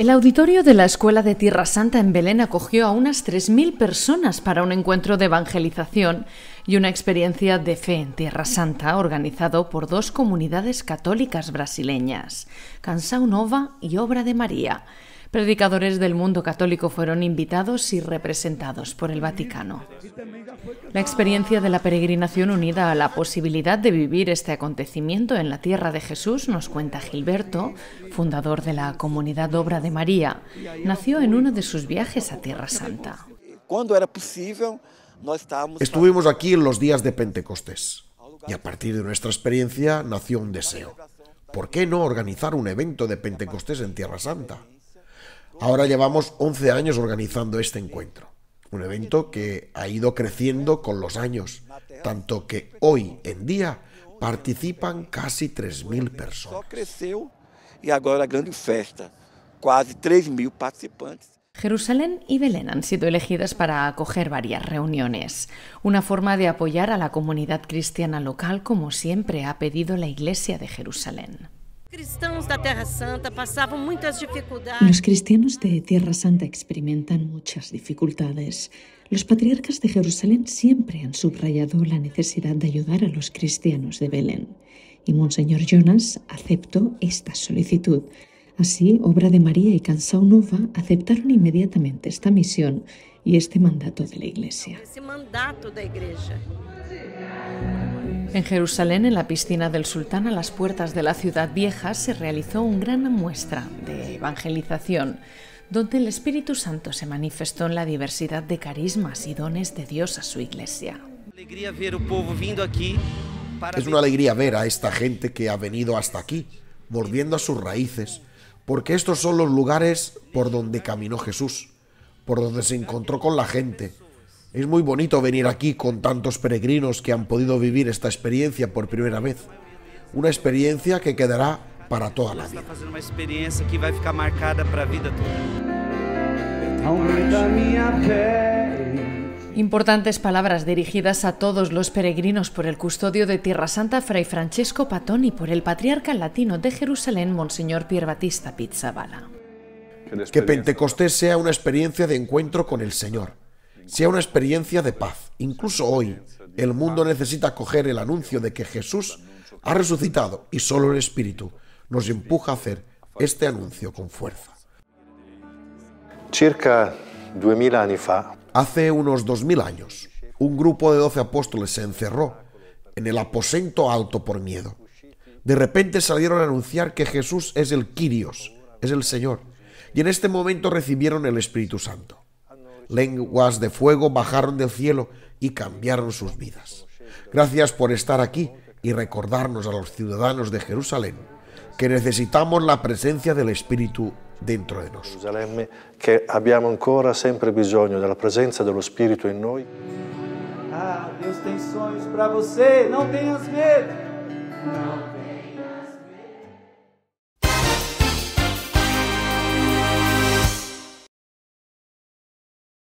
El auditorio de la Escuela de Tierra Santa en Belén acogió a unas 3.000 personas para un encuentro de evangelización y una experiencia de fe en Tierra Santa organizado por dos comunidades católicas brasileñas, Cançao Nova y Obra de María. Predicadores del mundo católico fueron invitados y representados por el Vaticano. La experiencia de la peregrinación unida a la posibilidad de vivir este acontecimiento en la tierra de Jesús, nos cuenta Gilberto, fundador de la comunidad Obra de María, nació en uno de sus viajes a Tierra Santa. Cuando era posible, estuvimos aquí en los días de Pentecostés y a partir de nuestra experiencia nació un deseo. ¿Por qué no organizar un evento de Pentecostés en Tierra Santa? Ahora llevamos 11 años organizando este encuentro, un evento que ha ido creciendo con los años, tanto que hoy en día participan casi 3.000 personas. Y ahora la gran fiesta, casi 3.000 participantes. Jerusalén y Belén han sido elegidas para acoger varias reuniones, una forma de apoyar a la comunidad cristiana local como siempre ha pedido la Iglesia de Jerusalén. Los cristianos de Tierra Santa experimentan muchas dificultades. Los patriarcas de Jerusalén siempre han subrayado la necesidad de ayudar a los cristianos de Belén. Y Monseñor Jonas aceptó esta solicitud. Así, Obra de María y Cançao Nova aceptaron inmediatamente esta misión y este mandato de la Iglesia. En Jerusalén, en la piscina del Sultán, a las puertas de la ciudad vieja, se realizó una gran muestra de evangelización, donde el Espíritu Santo se manifestó en la diversidad de carismas y dones de Dios a su Iglesia. Es una alegría ver a esta gente que ha venido hasta aquí, volviendo a sus raíces, porque estos son los lugares por donde caminó Jesús, por donde se encontró con la gente. Es muy bonito venir aquí con tantos peregrinos que han podido vivir esta experiencia por primera vez. Una experiencia que quedará para toda la vida. Importantes palabras dirigidas a todos los peregrinos por el custodio de Tierra Santa, Fray Francesco Patón, y por el patriarca latino de Jerusalén, Monseñor Pierbattista Pizzaballa. Que Pentecostés sea una experiencia de encuentro con el Señor. Sea una experiencia de paz. Incluso hoy, el mundo necesita acoger el anuncio de que Jesús ha resucitado y solo el Espíritu nos empuja a hacer este anuncio con fuerza. Circa 2000 años. Hace unos 2000 años, un grupo de 12 apóstoles se encerró en el aposento alto por miedo. De repente salieron a anunciar que Jesús es el Kyrios, es el Señor, y en este momento recibieron el Espíritu Santo. Lenguas de fuego bajaron del cielo y cambiaron sus vidas. Gracias por estar aquí y recordarnos a los ciudadanos de Jerusalén que necesitamos la presencia del Espíritu dentro de nosotros. Que abbiamo ancora sempre bisogno della presenza dello Spirito in noi. Ah, Deus tem sonhos para você, não tenhas medo.